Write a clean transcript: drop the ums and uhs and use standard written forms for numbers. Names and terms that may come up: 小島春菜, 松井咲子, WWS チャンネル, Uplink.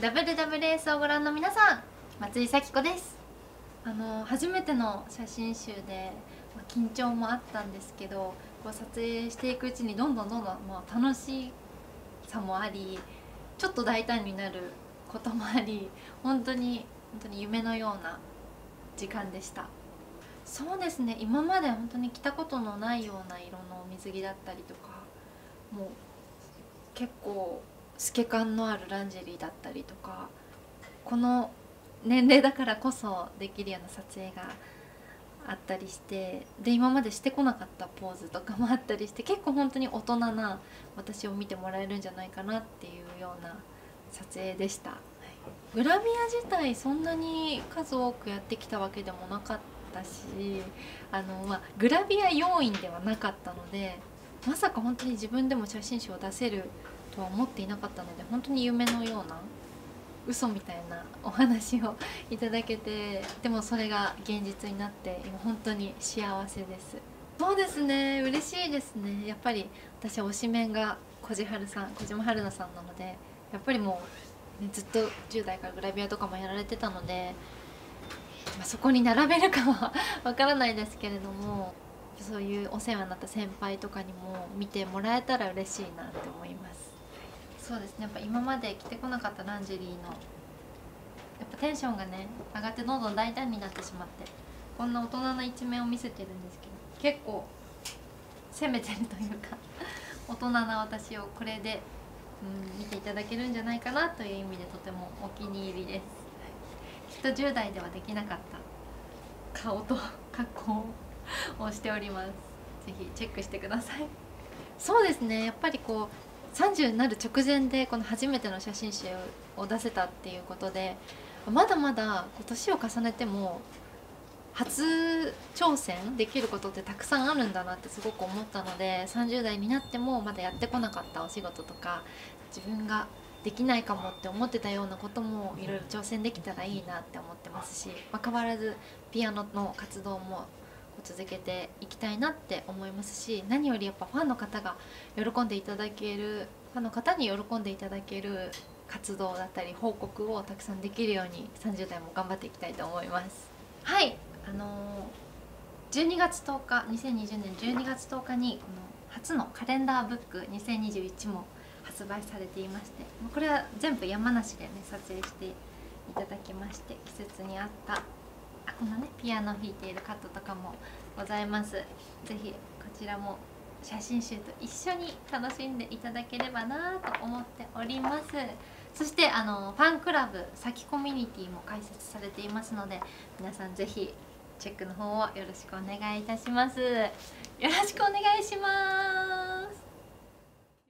WWS をご覧の皆さん、松井咲子です。初めての写真集で、緊張もあったんですけど、こう撮影していくうちにどんどん楽しさもあり、ちょっと大胆になることもあり、本当に夢のような時間でした。そうですね、今まで本当に着たことのないような色の水着だったりとか、もう結構透け感のあるランジェリーだったりとか、この年齢だからこそできるような撮影があったりして、で今までしてこなかったポーズとかもあったりして、結構本当に大人な私を見てもらえるんじゃないかなっていうような撮影でした。グラビア自体そんなに数多くやってきたわけでもなかったし、グラビア要員ではなかったので、まさか本当に自分でも写真集を出せるとは思っていなかったので、本当に夢のような嘘みたいなお話をいただけて、でもそれが現実になって、今本当に幸せです。そうですね、嬉しいですね。やっぱり私は推しメンが小島春菜さんなので、やっぱりもう、ずっと10代からグラビアとかもやられてたので、そこに並べるかはわからないですけれども、そういうお世話になった先輩とかにも見てもらえたら嬉しいなって思います。そうですね、やっぱ今まで着てこなかったランジェリーの、やっぱテンションがね上がって、どんどん大胆になってしまって、こんな大人な一面を見せてるんですけど、結構攻めてるというか、大人な私をこれで、見ていただけるんじゃないかなという意味で、とてもお気に入りです。きっと10代ではできなかった顔と格好をしております。ぜひチェックしてください。そうですね、やっぱりこう30になる直前でこの初めての写真集を出せたっていうことで、まだまだ年を重ねても初挑戦できることってたくさんあるんだなってすごく思ったので、30代になってもまだやってこなかったお仕事とか、自分ができないかもって思ってたようなこともいろいろ挑戦できたらいいなって思ってますし、変わらずピアノの活動も続けていきたいなって思いますし、何よりやっぱファンの方が喜んでいただける、ファンの方に喜んでいただける活動だったり報告をたくさんできるように、30代も頑張っていきたいと思います。はい、12月10日2020年12月10日にこの初のカレンダーブック2021も発売されていまして、これは全部山梨でね撮影していただきまして、季節に合ったこのねピアノ弾いているカットとかもございます。ぜひこちらも写真集と一緒に楽しんでいただければなと思っております。そしてファンクラブ咲コミュニティも開設されていますので、皆さんぜひチェックの方をよろしくお願いいたします。よろしくお願いします。